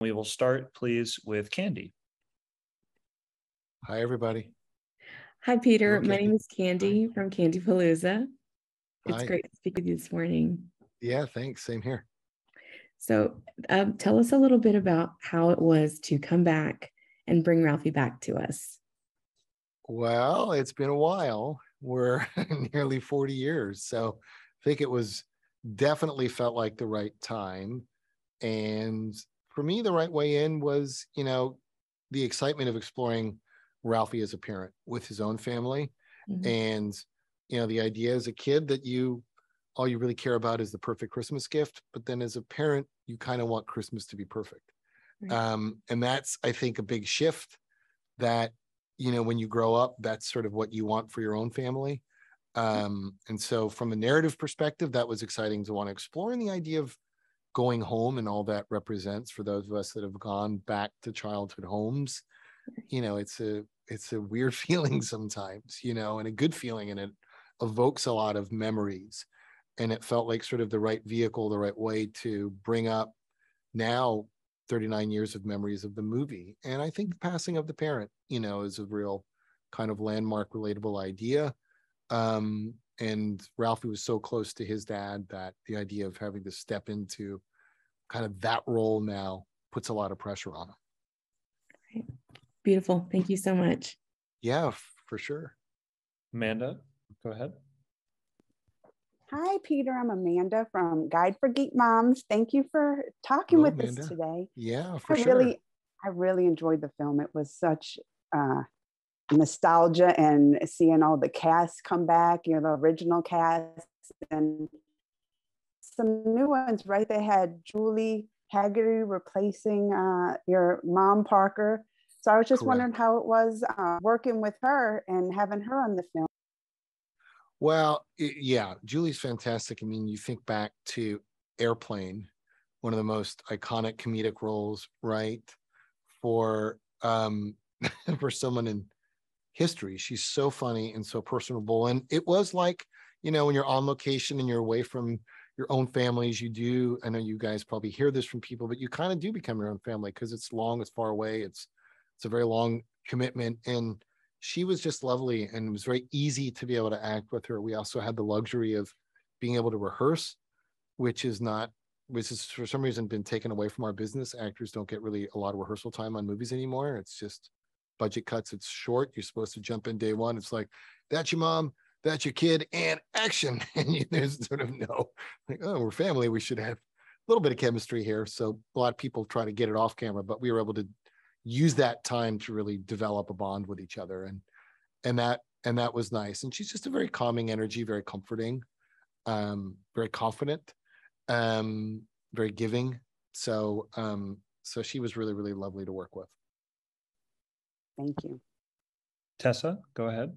We will start, please, with Candy. Hi, everybody. Hi, Peter. Okay. My name is Candy from Candy Palooza. It's great to speak with you this morning. Yeah, thanks. Same here. So tell us a little bit about how it was to come back and bring Ralphie back to us. Well, it's been a while. We're nearly 40 years. So I think it was definitely felt like the right time. And for me, the right way in was, you know, the excitement of exploring Ralphie as a parent with his own family. Mm-hmm. And, you know, the idea as a kid that all you really care about is the perfect Christmas gift. But then as a parent, you kind of want Christmas to be perfect. Right. And that's, I think, a big shift that, you know, when you grow up, that's sort of what you want for your own family. And so from a narrative perspective, that was exciting to want to explore. And the idea of going home and all that represents for those of us that have gone back to childhood homes, you know, it's a weird feeling sometimes, you know, and a good feeling, and it evokes a lot of memories. And it felt like sort of the right vehicle, the right way to bring up now 39 years of memories of the movie. And I think the passing of the parent, you know, is a real kind of landmark, relatable idea. And Ralphie was so close to his dad that the idea of having to step into kind of that role now puts a lot of pressure on him. Right. Beautiful. Thank you so much. Yeah, for sure. Amanda, go ahead. Hi, Peter. I'm Amanda from Guide for Geek Moms. Thank you for talking with Amanda. Us today. Yeah, for sure. I really enjoyed the film. It was such nostalgia, and seeing all the cast come back, you know, the original cast and some new ones, right? They had Julie Haggerty replacing your mom, Parker. So I was just wondering how it was working with her and having her on the film. Well, yeah, Julie's fantastic. I mean, you think back to Airplane, one of the most iconic comedic roles, right? For someone in history, she's so funny and so personable. And it was like, you know, when you're on location and you're away from your own families, you do, I know you guys probably hear this from people, but you kind of do become your own family because it's long, it's far away. It's a very long commitment. And she was just lovely, and it was very easy to be able to act with her. We also had the luxury of being able to rehearse, which is for some reason been taken away from our business. Actors don't get really a lot of rehearsal time on movies anymore. It's just budget cuts. It's short. You're supposed to jump in day one. It's like, that's your mom, that's your kid, and action. And there's sort of no, like, oh, we're family. We should have a little bit of chemistry here. So a lot of people try to get it off camera, but we were able to use that time to really develop a bond with each other, and that was nice. And she's just a very calming energy, very comforting, very confident, very giving. So she was really, really lovely to work with. Thank you. Tessa, go ahead.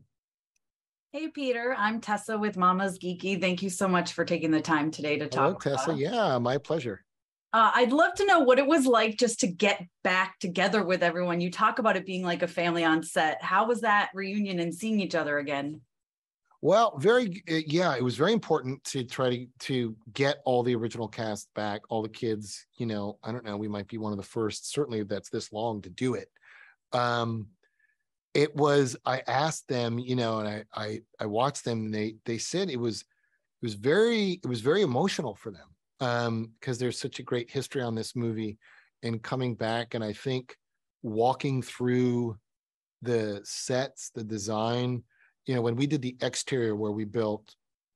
Hey, Peter, I'm Tessa with Mama's Geeky. Thank you so much for taking the time today to talk. Hello, Tessa. Yeah, my pleasure. I'd love to know what it was like just to get back together with everyone. You talk about it being like a family on set. How was that reunion and seeing each other again? Well, it was very important to try to get all the original cast back, all the kids, you know, I don't know, we might be one of the first, certainly that's this long to do it. I asked them, you know, and I watched them, and they said it was very emotional for them. Because there's such a great history on this movie, and coming back, and I think walking through the sets, the design, you know, when we did the exterior where we built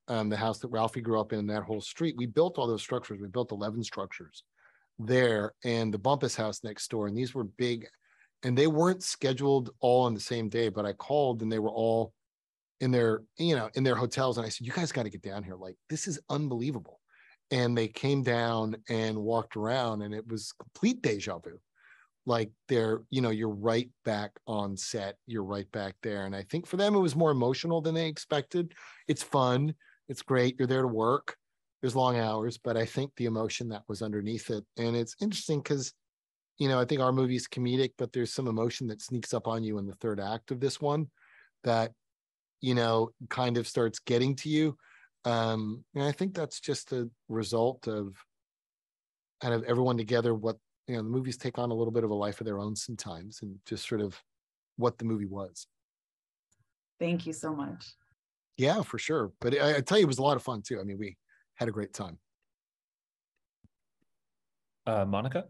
the house that Ralphie grew up in and that whole street, we built all those structures. We built 11 structures there, and the Bumpus house next door, and these were big, and they weren't scheduled all on the same day, but I called and they were all in their hotels, and I said, you guys got to get down here. Like, this is unbelievable. And they came down and walked around, and it was complete deja vu. Like, you're right back on set. You're right back there. And I think for them, it was more emotional than they expected. It's fun. It's great. You're there to work. There's long hours, but I think the emotion that was underneath it. And it's interesting because, you know, I think our movie's comedic, but there's some emotion that sneaks up on you in the third act of this one that, you know, kind of starts getting to you. And I think that's just a result of kind of everyone together, what you know, the movies take on a little bit of a life of their own sometimes, and just sort of what the movie was. Thank you so much. Yeah, for sure. But I tell you, it was a lot of fun too. I mean, we had a great time. Monica?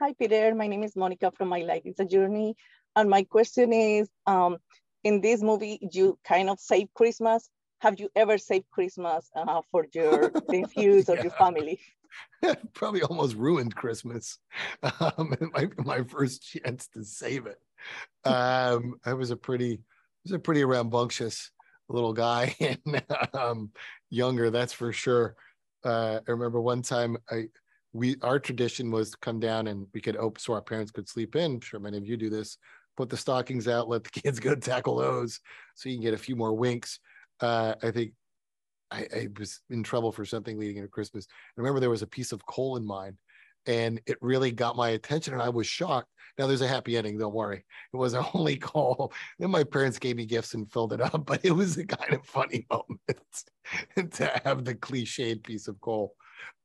Hi, Peter. My name is Monica from My Life Is a Journey. And my question is, in this movie, you kind of save Christmas. Have you ever saved Christmas for your nephews or your family? Probably almost ruined Christmas. It might be my first chance to save it. I was a pretty rambunctious little guy, and younger, that's for sure. I remember one time our tradition was to come down and we could open, so our parents could sleep in. I'm sure many of you do this. Put the stockings out, let the kids go tackle those, so you can get a few more winks. I think I was in trouble for something leading into Christmas. I remember there was a piece of coal in mine, and it really got my attention, and I was shocked. Now, there's a happy ending, don't worry. It was only coal. Then my parents gave me gifts and filled it up, but it was a kind of funny moment to have the cliched piece of coal.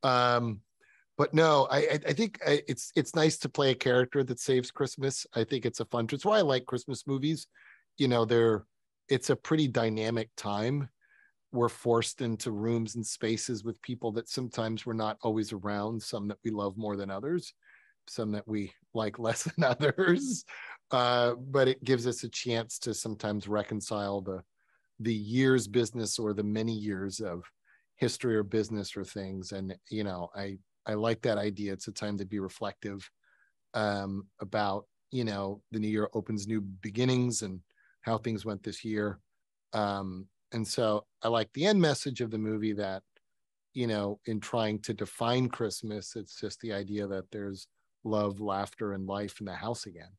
But no, I think it's nice to play a character that saves Christmas. I think it's a fun, it's why I like Christmas movies. You know, it's a pretty dynamic time. We're forced into rooms and spaces with people that sometimes we're not always around, some that we love more than others, some that we like less than others. But it gives us a chance to sometimes reconcile the year's business or the many years of history or business or things. And, you know, I like that idea. It's a time to be reflective about, you know, the new year opens new beginnings and how things went this year. And so I like the end message of the movie that, you know, in trying to define Christmas, it's just the idea that there's love, laughter, and life in the house again.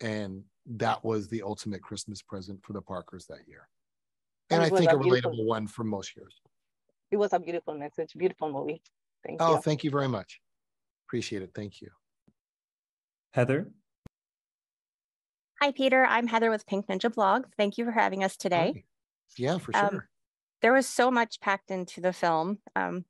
And that was the ultimate Christmas present for the Parkers that year. And I think a relatable one for most years. It was a beautiful message, beautiful movie. Thank you. Oh, thank you very much. Appreciate it. Thank you. Heather? Hi, Peter. I'm Heather with Pink Ninja Blog. Thank you for having us today. Hi. Yeah, for sure. There was so much packed into the film.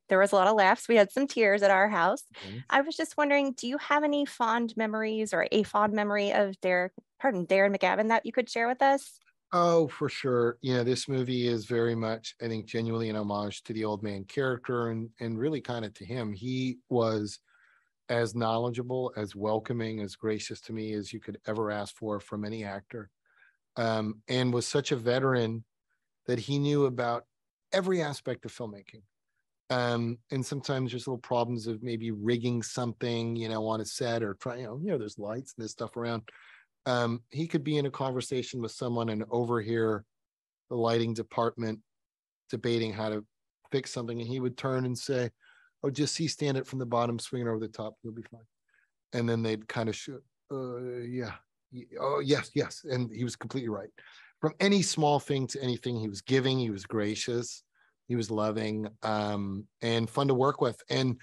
There was a lot of laughs. We had some tears at our house. Okay. I was just wondering, do you have any fond memories or a fond memory of Darren McGavin that you could share with us? Oh, for sure. You know, this movie is very much, I think, genuinely an homage to the old man character and really kind of to him. He was as knowledgeable, as welcoming, as gracious to me as you could ever ask for from any actor, and was such a veteran that he knew about every aspect of filmmaking. And sometimes there's little problems of maybe rigging something, you know, on a set or trying, you know, there's lights and this stuff around. He could be in a conversation with someone and overhear the lighting department debating how to fix something. And he would turn and say, "Oh, just stand it from the bottom, swing it over the top. You'll be fine." And then they'd kind of shoot. Yeah. Oh, yes, yes. And he was completely right. From any small thing to anything he was giving, he was gracious, he was loving, and fun to work with. And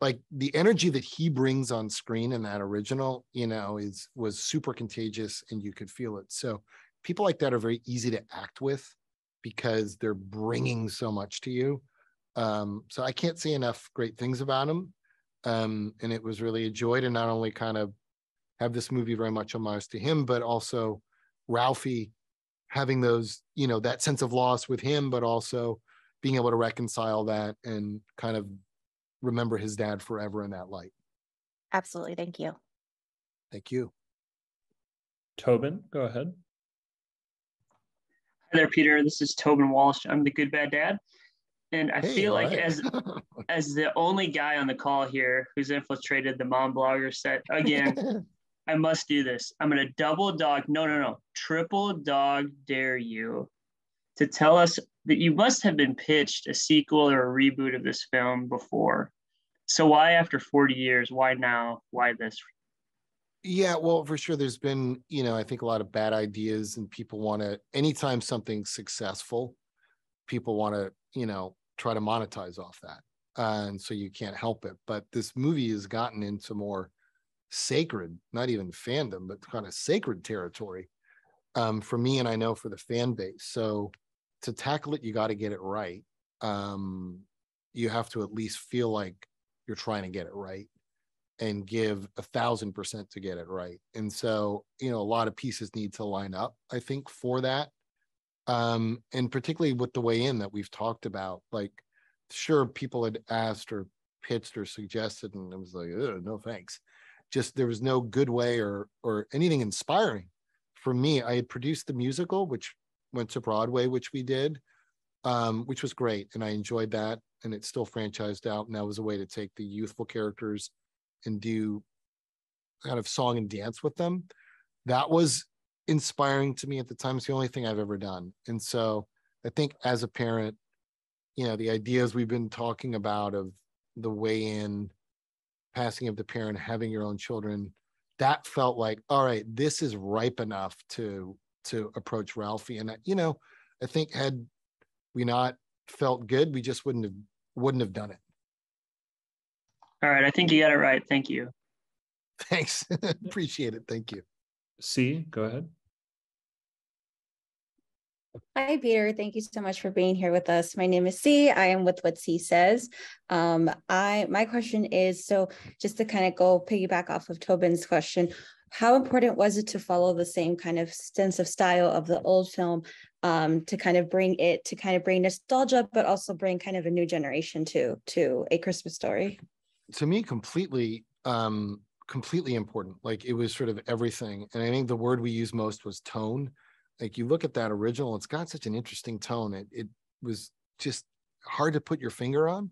like the energy that he brings on screen in that original, you know, was super contagious and you could feel it. So people like that are very easy to act with because they're bringing so much to you. So I can't say enough great things about him. And it was really a joy to not only kind of have this movie very much homage to him, but also Ralphie having those, you know, that sense of loss with him, but also being able to reconcile that and kind of remember his dad forever in that light. Absolutely. Thank you. Thank you. Tobin, go ahead. Hi there, Peter. This is Tobin Walsh. I'm the good bad dad. And I feel like as the only guy on the call here who's infiltrated the mom blogger set again, I must do this. I'm going to triple dog dare you to tell us that you must have been pitched a sequel or a reboot of this film before. So why after 40 years? Why now? Why this? Yeah, well, for sure. There's been, you know, I think a lot of bad ideas and people want to, anytime something's successful, people want to, you know, try to monetize off that. And so you can't help it. But this movie has gotten into more sacred, not even fandom, but kind of sacred territory for me, and I know for the fan base. So to tackle it, you got to get it right. you have to at least feel like you're trying to get it right and give 1,000% to get it right. And so, you know, a lot of pieces need to line up, I think, for that. And particularly with the way in that we've talked about, like, sure, people had asked or pitched or suggested, and it was like, no, thanks. Just there was no good way or anything inspiring for me. I had produced the musical, which went to Broadway, which we did, which was great. And I enjoyed that. And it's still franchised out. And that was a way to take the youthful characters and do kind of song and dance with them. That was inspiring to me at the time. It's the only thing I've ever done. And so I think as a parent, you know, the ideas we've been talking about of the way in, passing of the parent, having your own children, that felt like, all right, this is ripe enough to approach Ralphie. And, you know, I think had we not felt good, we just wouldn't have done it. All right. I think you got it right. Thank you. Thanks. Appreciate it. Thank you. C, go ahead. Hi, Peter. Thank you so much for being here with us. My name is C. I am with What C Says. My question is, so just to kind of go piggyback off of Tobin's question, how important was it to follow the same kind of sense of style of the old film to kind of bring nostalgia, but also bring kind of a new generation to A Christmas Story? To me, completely important. Like, it was sort of everything. And I think the word we used most was tone. Like, you look at that original, it's got such an interesting tone. It was just hard to put your finger on,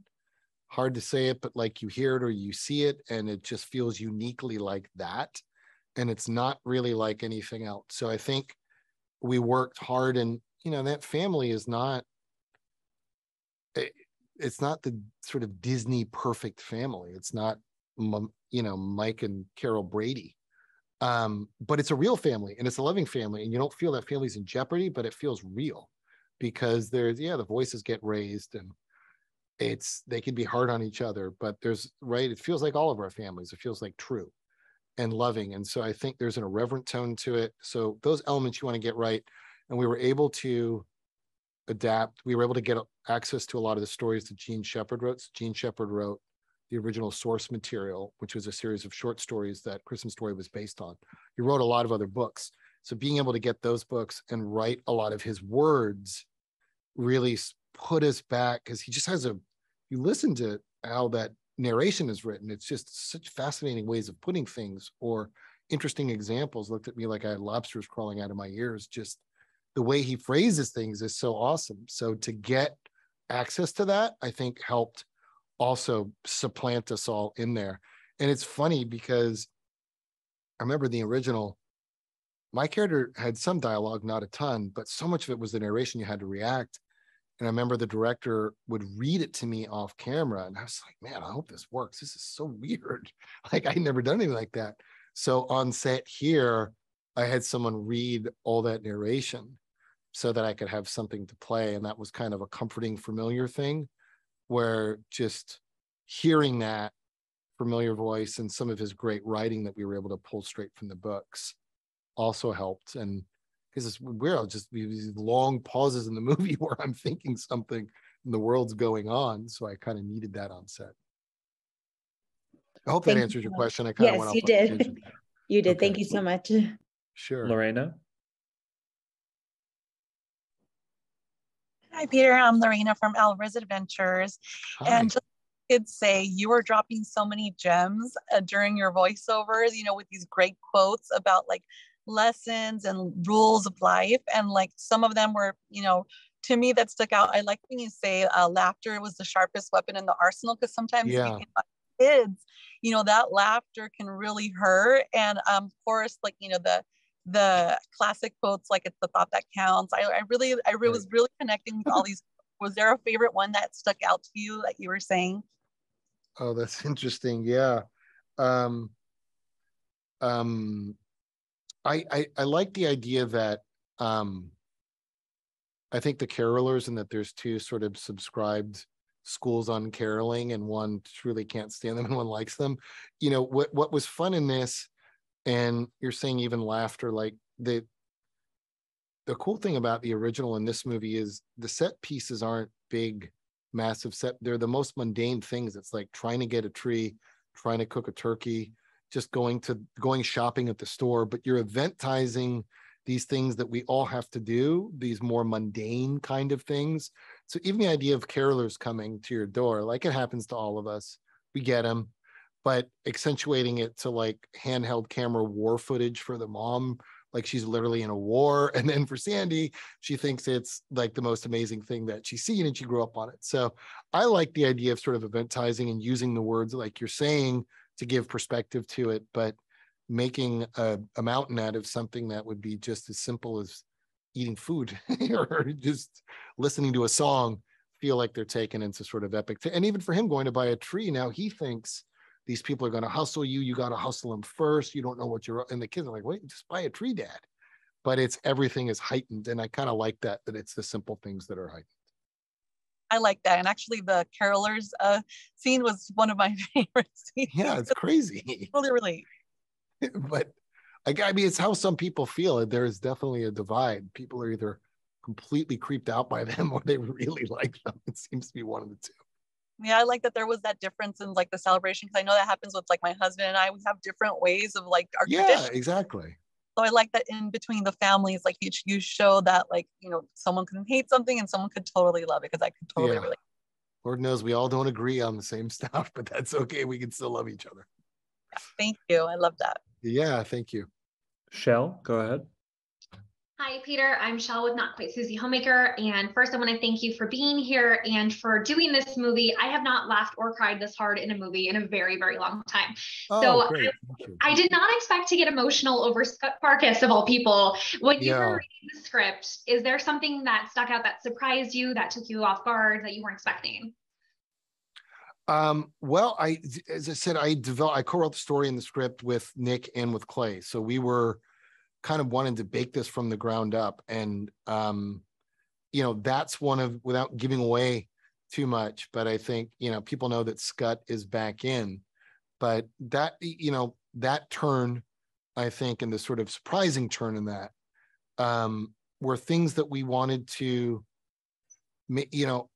hard to say it, but like you hear it or you see it, and it just feels uniquely like that. And it's not really like anything else. So I think we worked hard, and, you know, that family is not, it's not the sort of Disney perfect family. It's not, you know, Mike and Carol Brady. But it's a real family, and it's a loving family, and you don't feel that family's in jeopardy, but it feels real because there's, yeah, the voices get raised, and they can be hard on each other, but there's, right, it feels like all of our families. It feels like true and loving. And so I think there's an irreverent tone to it. So those elements you want to get right. And we were able to adapt. We were able to get access to a lot of the stories that Jean Shepherd wrote. So Jean Shepherd wrote the original source material, which was a series of short stories that Christmas Story was based on. He wrote a lot of other books. So being able to get those books and write a lot of his words really put us back, because he just has you listen to how that narration is written. It's just such fascinating ways of putting things, or interesting examples. Looked at me like I had lobsters crawling out of my ears. Just the way he phrases things is so awesome. So to get access to that, I think helped also supplant us all in there. And it's funny because I remember the original, my character had some dialogue, not a ton, but so much of it was the narration. You had to react. And I remember the director would read it to me off camera, and I was like, man, I hope this works. This is so weird. Like, I'd never done anything like that. So on set here, I had someone read all that narration so that I could have something to play. And that was kind of a comforting, familiar thing, where just hearing that familiar voice and some of his great writing that we were able to pull straight from the books also helped. And because it's weird, I'll just be these long pauses in the movie where I'm thinking something and the world's going on. So I kind of needed that on set. I hope that answers your question. I kind of went off. Yes, you did. You did. Okay. Thank you so much. Sure. Lorena? Hi, Peter. I'm Lorena from Alvarez Adventures. Hi. And just could say, you were dropping so many gems during your voiceovers, you know, with these great quotes about like lessons and rules of life. And like some of them were, you know, to me that stuck out. I like when you say laughter was the sharpest weapon in the arsenal, because sometimes speaking about kids, you know, that laughter can really hurt. And of course, like, you know, the classic quotes, like it's the thought that counts. I was really connecting with all these. Was there a favorite one that stuck out to you that you were saying? Oh, that's interesting. Yeah. I like the idea that I think the carolers, and that there's two sort of subscribed schools on caroling, and one truly can't stand them and one likes them. You know, what was fun in this, and you're saying even laughter, like the cool thing about the original in this movie is the set pieces aren't big massive set. They're the most mundane things. It's like trying to get a tree, trying to cook a turkey, just going shopping at the store, but you're eventizing these things that we all have to do, these more mundane kind of things. So even the idea of carolers coming to your door, like it happens to all of us, we get them, but accentuating it to like handheld camera war footage for the mom, like she's literally in a war. And then for Sandy, she thinks it's like the most amazing thing that she's seen and she grew up on it. So I like the idea of sort of eventizing and using the words like you're saying to give perspective to it, but making a mountain out of something that would be just as simple as eating food or just listening to a song, feel like they're taken into sort of epic. And even for him going to buy a tree, now he thinks these people are going to hustle you. You got to hustle them first. You don't know what you're, and the kids are like, wait, just buy a tree, Dad. But it's, everything is heightened. And I kind of like that, that it's the simple things that are heightened. I like that. And actually the carolers scene was one of my favorite scenes. Yeah, it's crazy. Really. But I mean, it's how some people feel. There is definitely a divide. People are either completely creeped out by them or they really like them. It seems to be one of the two. Yeah, I like that there was that difference in like the celebration, because I know that happens with like my husband and I. We have different ways of like our traditions. Exactly. So I like that in between the families, like you show that, like, you know, someone can hate something and someone could totally love it, because I could totally relate. Lord knows we all don't agree on the same stuff, but that's okay. We can still love each other. Thank you. I love that. Yeah, thank you. Shell, go ahead. Hi, Peter. I'm Shell with Not Quite Susie Homemaker. And first, I want to thank you for being here and for doing this movie. I have not laughed or cried this hard in a movie in a very, very long time. Oh, so I did not expect to get emotional over Sparkus, of all people. When you were reading the script, is there something that stuck out that surprised you, that took you off guard, that you weren't expecting? Well, as I said, I co-wrote the story and the script with Nick and with Clay. So we were kind of wanting to bake this from the ground up. And, you know, that's one of, without giving away too much, but I think, you know, people know that Scut is back in, but that, you know, that turn, I think, and the sort of surprising turn in that, were things that we wanted to, you know,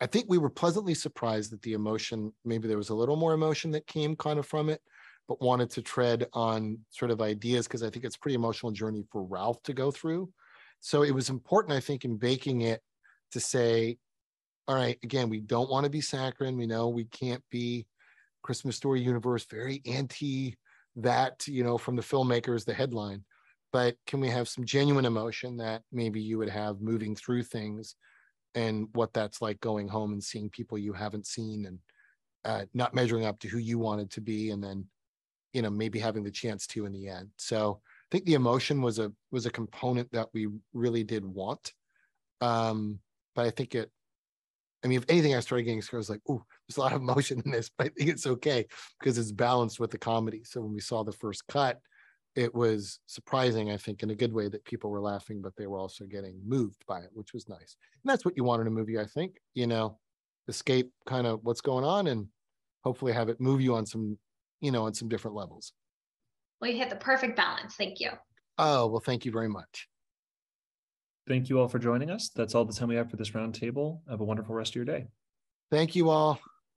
I think we were pleasantly surprised that the emotion, maybe there was a little more emotion that came kind of from it, but wanted to tread on sort of ideas, because I think it's a pretty emotional journey for Ralph to go through. So it was important, I think, in baking it to say, all right, again, we don't want to be saccharine. We know we can't be Christmas Story universe, very anti that, you know, from the filmmakers, the headline, but can we have some genuine emotion that maybe you would have moving through things, and what that's like going home and seeing people you haven't seen, and not measuring up to who you wanted to be, and then, you know, maybe having the chance to in the end. So I think the emotion was a component that we really did want. But I think it, I mean, if anything, I started getting scared. I was like, ooh, there's a lot of emotion in this, but I think it's okay because it's balanced with the comedy. So when we saw the first cut, it was surprising, I think, in a good way that people were laughing, but they were also getting moved by it, which was nice. And that's what you want in a movie, I think, you know, escape kind of what's going on and hopefully have it move you on some, you know, on some different levels. Well, you hit the perfect balance. Thank you. Oh, well, thank you very much. Thank you all for joining us. That's all the time we have for this roundtable. Have a wonderful rest of your day. Thank you all.